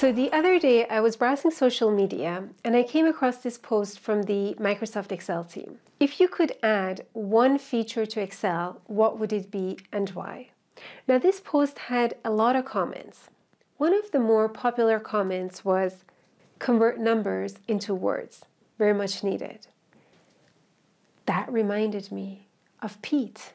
So the other day I was browsing social media and I came across this post from the Microsoft Excel team. If you could add one feature to Excel, what would it be and why? Now this post had a lot of comments. One of the more popular comments was convert numbers into words, very much needed. That reminded me of Pete.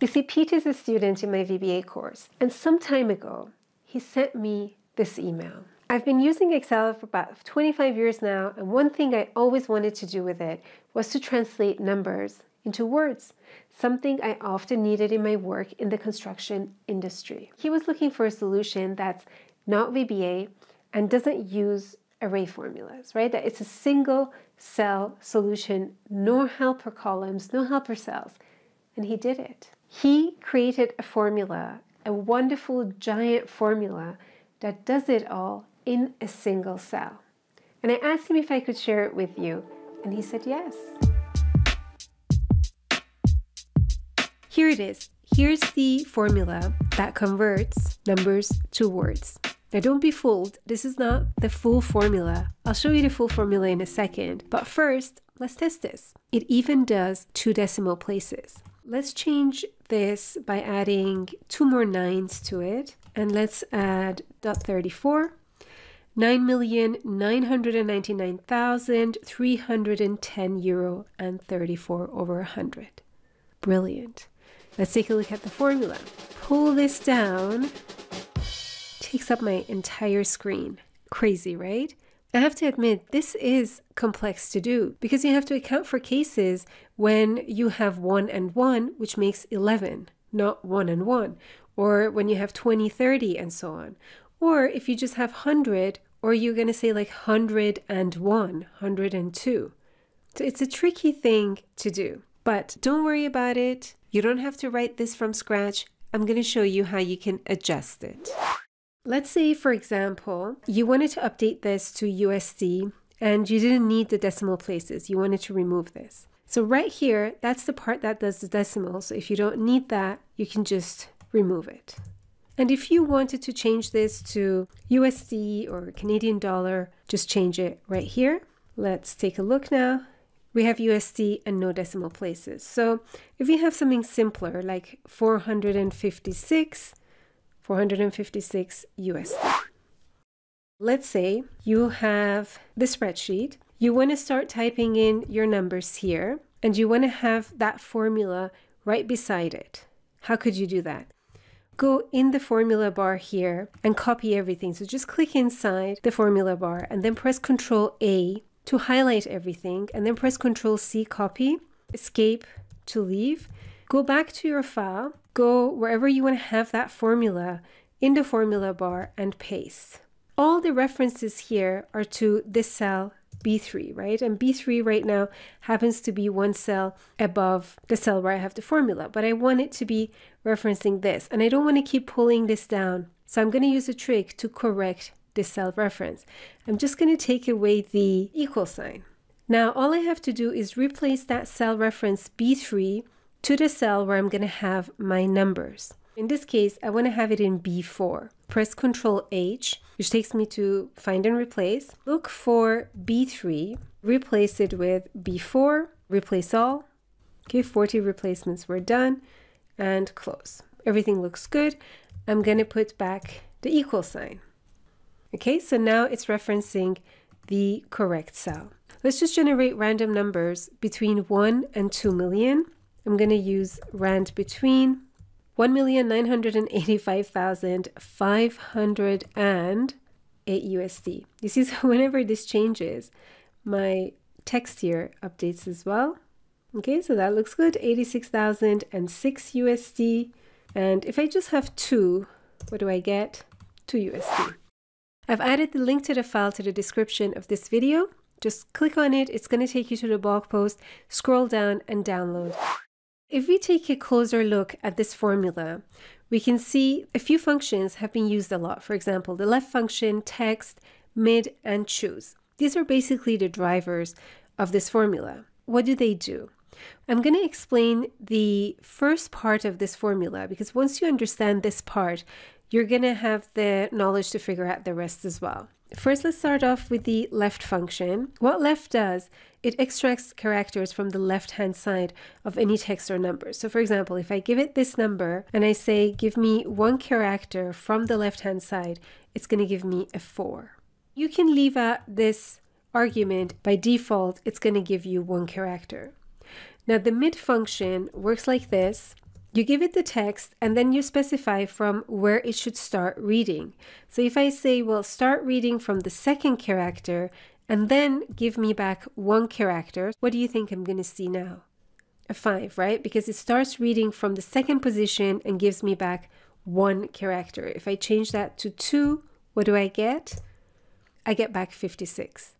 You see, Pete is a student in my VBA course, and some time ago, he sent me this email. I've been using Excel for about 25 years now, and one thing I always wanted to do with it was to translate numbers into words, something I often needed in my work in the construction industry. He was looking for a solution that's not VBA and doesn't use array formulas, right? That it's a single cell solution, no helper columns, no helper cells, and he did it. He created a formula, a wonderful giant formula that does it all in a single cell. And I asked him if I could share it with you, and he said yes. Here it is. Here's the formula that converts numbers to words. Now don't be fooled, this is not the full formula. I'll show you the full formula in a second, but first, let's test this. It even does 2 decimal places. Let's change this by adding 2 more 9s to it, and let's add .34, 9,999,310 euro and 34 over 100. Brilliant. Let's take a look at the formula. Pull this down. Takes up my entire screen. Crazy, right? I have to admit, this is complex to do because you have to account for cases when you have 1 and 1, which makes 11, not 1 and 1, or when you have 20, 30, and so on. Or if you just have 100, or you're going to say like 101, 102. So it's a tricky thing to do, but don't worry about it. You don't have to write this from scratch. I'm going to show you how you can adjust it. Let's say, for example, you wanted to update this to USD and you didn't need the decimal places. You wanted to remove this. So right here, that's the part that does the decimal. So if you don't need that, you can just remove it. And if you wanted to change this to USD or Canadian dollar, just change it right here. Let's take a look now. We have USD and no decimal places. So if you have something simpler like 456 USD. Let's say you have the spreadsheet. You want to start typing in your numbers here, and you want to have that formula right beside it. How could you do that? Go in the formula bar here and copy everything. So just click inside the formula bar and then press Ctrl A to highlight everything, and then press Ctrl C, copy, escape to leave. Go back to your file, go wherever you want to have that formula in the formula bar and paste. All the references here are to this cell B3, right? And B3 right now happens to be one cell above the cell where I have the formula, but I want it to be referencing this, and I don't want to keep pulling this down. So I'm going to use a trick to correct this cell reference. I'm just going to take away the equal sign. Now, all I have to do is replace that cell reference B3 to the cell where I'm going to have my numbers. In this case, I want to have it in B4. Press Ctrl H, which takes me to find and replace. Look for B3, replace it with B4, replace all. Okay, 40 replacements were done, and close. Everything looks good. I'm going to put back the equal sign. Okay, so now it's referencing the correct cell. Let's just generate random numbers between 1 and 2 million. I'm going to use RAND between 1,985,508 USD. You see, so whenever this changes, my text here updates as well. Okay, so that looks good, 86,006 USD. And if I just have 2, what do I get? 2 USD. I've added the link to the file to the description of this video. Just click on it. It's going to take you to the blog post. Scroll down and download. If we take a closer look at this formula, we can see a few functions have been used a lot. For example, the LEFT function, TEXT, MID, and CHOOSE. These are basically the drivers of this formula. What do they do? I'm going to explain the first part of this formula because once you understand this part, you're going to have the knowledge to figure out the rest as well. First, let's start off with the left function. What left does, it extracts characters from the left-hand side of any text or number. So for example, if I give it this number and I say, give me one character from the left-hand side, it's going to give me a 4. You can leave out this argument. By default, it's going to give you one character. Now the mid function works like this. You give it the text and then you specify from where it should start reading. So if I say, well, start reading from the second character and then give me back one character, what do you think I'm going to see now? A 5, right? Because it starts reading from the second position and gives me back one character. If I change that to 2, what do I get? I get back 56.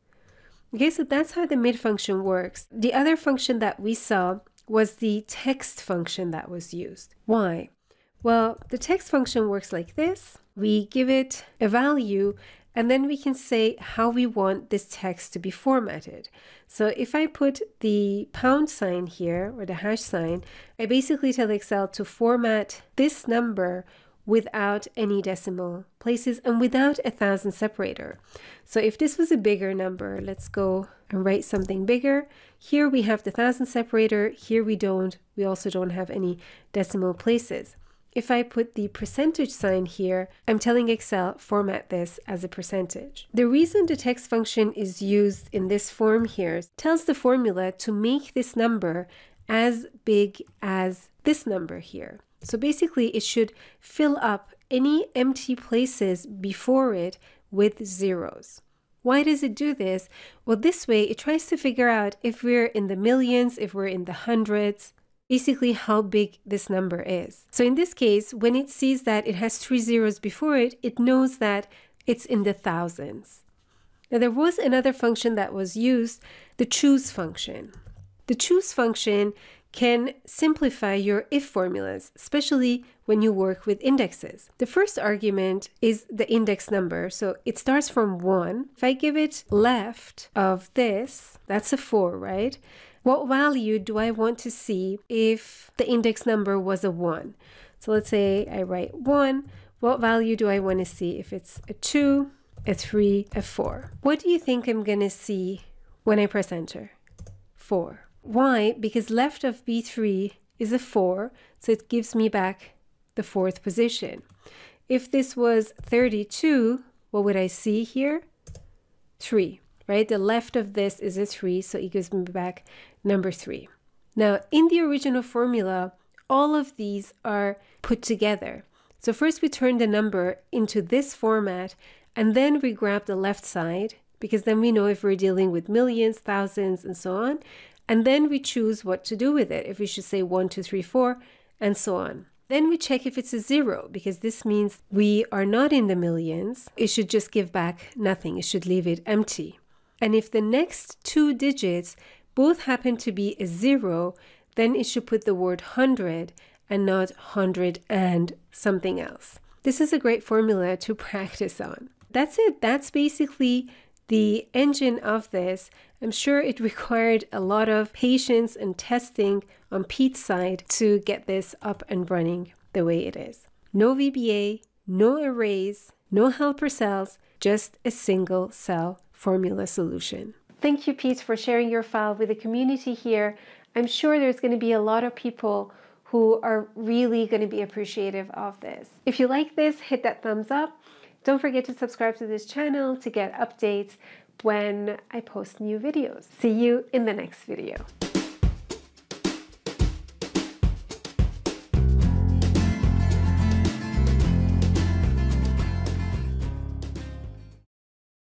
Okay, so that's how the mid function works. The other function that we saw was the text function that was used. Why? Well, the text function works like this. We give it a value and then we can say how we want this text to be formatted. So if I put the # sign here or the #sign, I basically tell Excel to format this number without any decimal places and without a 1000 separator. So if this was a bigger number, let's go and write something bigger. Here we have the 1000 separator, here we don't. We also don't have any decimal places. If I put the %sign here, I'm telling Excel format this as a percentage. The reason the text function is used in this form here tells the formula to make this number as big as this number here. So basically it should fill up any empty places before it with zeros. Why does it do this? Well, this way it tries to figure out if we're in the millions, if we're in the hundreds, basically how big this number is. So in this case, when it sees that it has 3 zeros before it, it knows that it's in the thousands. Now there was another function that was used, the CHOOSE function. The CHOOSE function can simplify your if formulas, especially when you work with indexes. The first argument is the index number, so it starts from 1. If I give it left of this, that's a 4, right? What value do I want to see if the index number was a 1? So let's say I write 1. What value do I want to see if it's a 2, a 3, a 4? What do you think I'm going to see when I press enter? 4. Why? Because left of B3 is a 4, so it gives me back the 4th position. If this was 32, what would I see here? 3, right? The left of this is a 3, so it gives me back number 3. Now, in the original formula, all of these are put together. So first we turn the number into this format, and then we grab the left side, because then we know if we're dealing with millions, thousands, and so on. And then we choose what to do with it. If we should say 1, 2, 3, 4, and so on. Then we check if it's a 0, because this means we are not in the millions. It should just give back nothing. It should leave it empty. And if the next 2 digits both happen to be a 0, then it should put the word 100 and not 100 and something else. This is a great formula to practice on. That's it. That's basically the engine of this. I'm sure it required a lot of patience and testing on Pete's side to get this up and running the way it is. No VBA, no arrays, no helper cells, just a single cell formula solution. Thank you, Pete, for sharing your file with the community here. I'm sure there's going to be a lot of people who are really going to be appreciative of this. If you like this, hit that thumbs up. Don't forget to subscribe to this channel to get updates when I post new videos. See you in the next video.